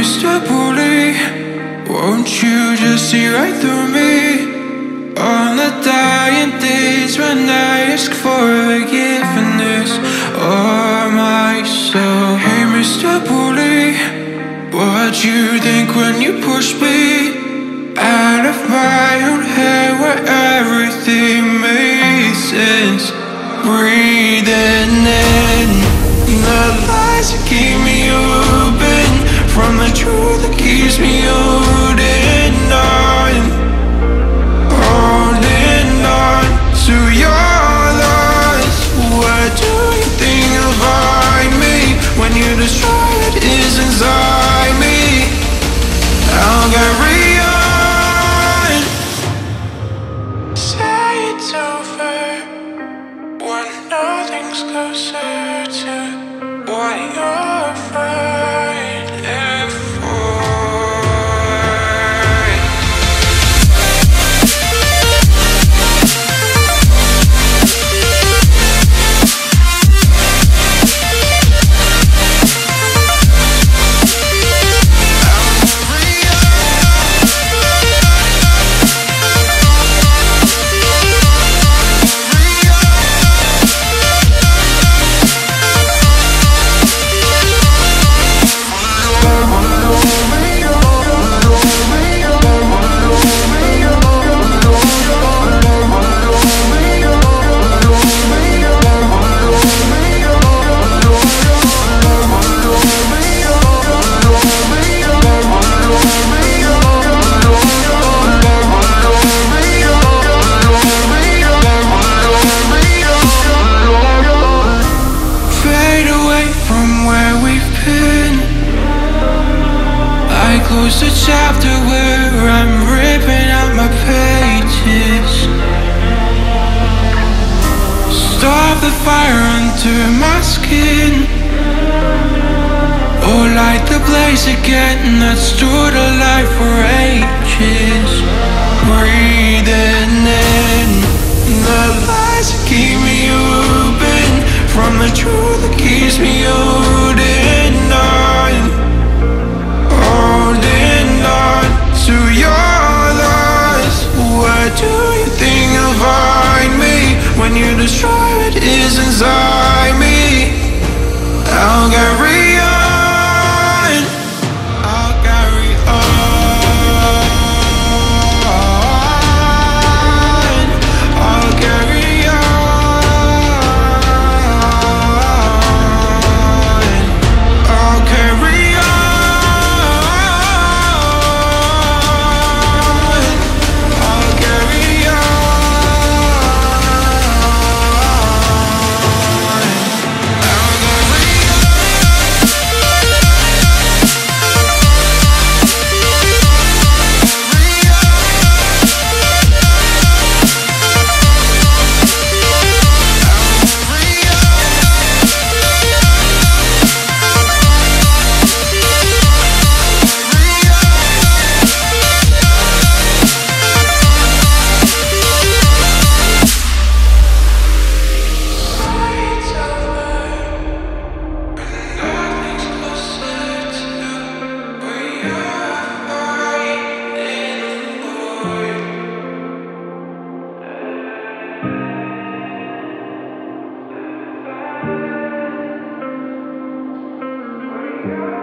Mr. Bully, won't you just see right through me? On the dying days when I ask for forgiveness of myself. Hey Mr. Bully, what you think when you push me out of my own head where everything makes sense? Breathing in the lies you keep me open from the truth that keeps me holding on, holding on to your lies. Where do you think you'll find me when you destroy what is inside me? I'll carry on. Say it's over when nothing's closer to what you're afraid of . Close the chapter where I'm ripping out my pages. Stop the fire under my skin, or light the blaze again that stood alive for ages. Breathing in the lies that keep me open from the truth that keeps me holding on, holding on to your lies. Where do you think you'll find me when you destroy what is inside me? I'll carry on, I'll carry on, I'll carry on, I'll carry on.